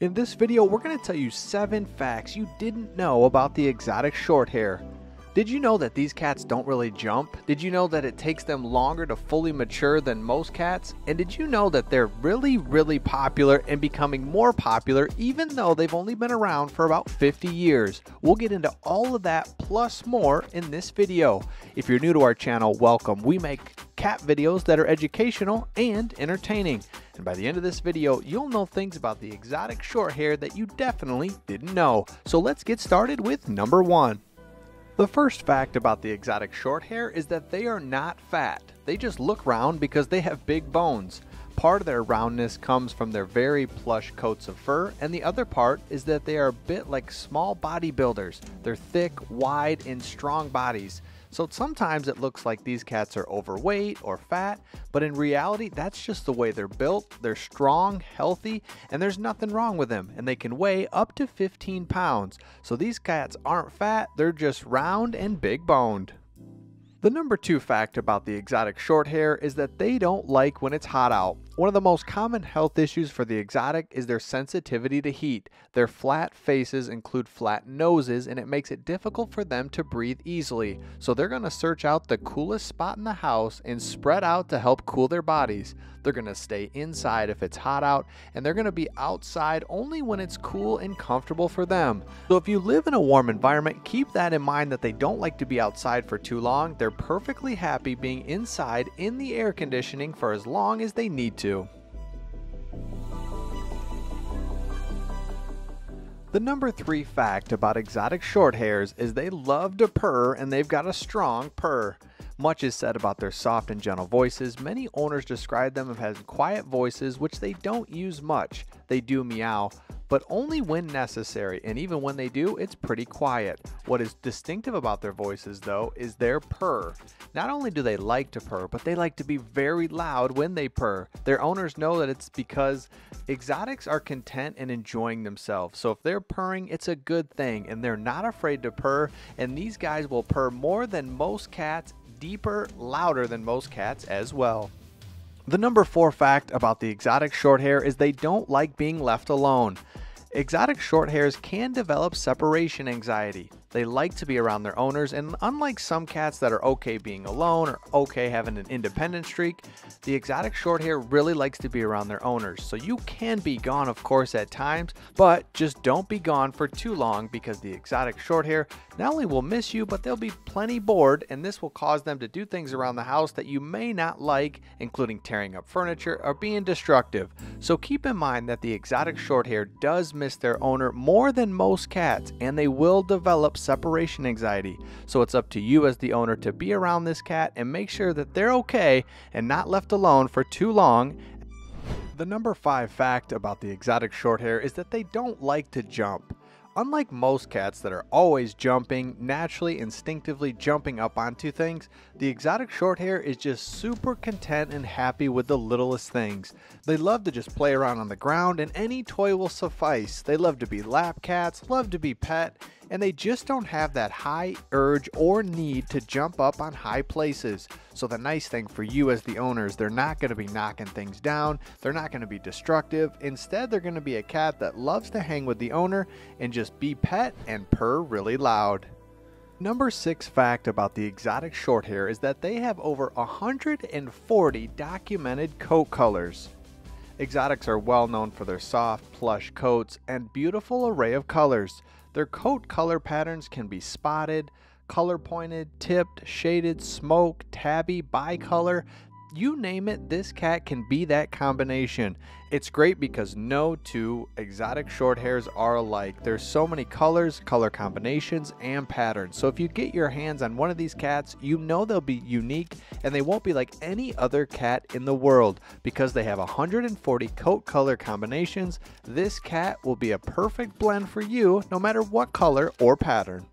In this video, we're going to tell you 7 facts you didn't know about the exotic shorthair. Did you know that these cats don't really jump? Did you know that it takes them longer to fully mature than most cats? And did you know that they're really popular and becoming more popular even though they've only been around for about 50 years? We'll get into all of that plus more in this video. If you're new to our channel, welcome. We make cat videos that are educational and entertaining. And by the end of this video, you'll know things about the exotic shorthair that you definitely didn't know. So let's get started with number 1. The first fact about the exotic shorthair is that they are not fat. They just look round because they have big bones. Part of their roundness comes from their very plush coats of fur, and the other part is that they are a bit like small bodybuilders. They're thick, wide, and strong bodies. So sometimes it looks like these cats are overweight or fat, but in reality, that's just the way they're built. They're strong, healthy, and there's nothing wrong with them, and they can weigh up to 15 pounds. So these cats aren't fat, they're just round and big-boned. The number 2 fact about the exotic shorthair is that they don't like when it's hot out. One of the most common health issues for the exotic is their sensitivity to heat. Their flat faces include flat noses, and it makes it difficult for them to breathe easily. So they're going to search out the coolest spot in the house and spread out to help cool their bodies. They're going to stay inside if it's hot out, and they're going to be outside only when it's cool and comfortable for them. So if you live in a warm environment, keep that in mind, that they don't like to be outside for too long. They're perfectly happy being inside in the air conditioning for as long as they need to. The number 3 fact about exotic shorthairs is they love to purr, and they've got a strong purr. Much is said about their soft and gentle voices. Many owners describe them as having quiet voices, which they don't use much. They do meow, but only when necessary, and even when they do, it's pretty quiet. What is distinctive about their voices, though, is their purr. Not only do they like to purr, but they like to be very loud when they purr. Their owners know that it's because exotics are content and enjoying themselves. So if they're purring, it's a good thing, and they're not afraid to purr, and these guys will purr more than most cats, deeper, louder than most cats as well. The number 4 fact about the exotic shorthair is they don't like being left alone. Exotic shorthairs can develop separation anxiety. They like to be around their owners, and unlike some cats that are okay being alone or okay having an independent streak, the exotic shorthair really likes to be around their owners. So you can be gone, of course, at times, but just don't be gone for too long, because the exotic shorthair not only will miss you, but they'll be plenty bored, and this will cause them to do things around the house that you may not like, including tearing up furniture or being destructive. So keep in mind that the exotic shorthair does miss their owner more than most cats, and they will develop separation anxiety. So it's up to you as the owner to be around this cat and make sure that they're okay and not left alone for too long. The number 5 fact about the exotic shorthair is that they don't like to jump. Unlike most cats that are always jumping, naturally, instinctively jumping up onto things, the exotic shorthair is just super content and happy with the littlest things. They love to just play around on the ground, and any toy will suffice. They love to be lap cats, love to be pet, and they just don't have that high urge or need to jump up on high places. So the nice thing for you as the owner is they're not going to be knocking things down. They're not going to be destructive. Instead, they're going to be a cat that loves to hang with the owner and just be pet and purr really loud. Number 6 fact about the exotic shorthair is that they have over 140 documented coat colors. Exotics are well known for their soft, plush coats and beautiful array of colors. Their coat color patterns can be spotted, color-pointed, tipped, shaded, smoke, tabby, bicolor. You name it, this cat can be that combination. It's great because no two exotic shorthairs are alike. There's so many colors, color combinations, and patterns. So if you get your hands on one of these cats, you know they'll be unique, and they won't be like any other cat in the world. Because they have 140 coat color combinations, this cat will be a perfect blend for you no matter what color or pattern.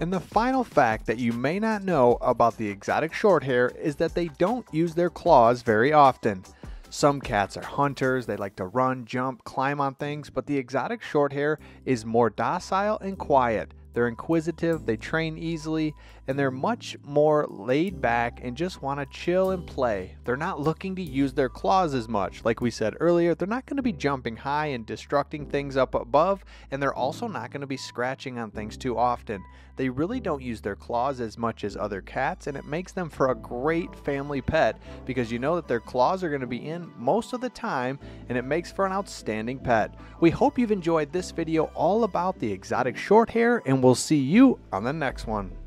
And the final fact that you may not know about the exotic shorthair is that they don't use their claws very often. Some cats are hunters, they like to run, jump, climb on things, but the exotic shorthair is more docile and quiet. They're inquisitive, they train easily, and they're much more laid back and just want to chill and play. They're not looking to use their claws as much. Like we said earlier, they're not going to be jumping high and destructing things up above, and they're also not going to be scratching on things too often. They really don't use their claws as much as other cats, and it makes them for a great family pet because you know that their claws are going to be in most of the time, and it makes for an outstanding pet. We hope you've enjoyed this video all about the exotic shorthair, and we'll see you on the next one.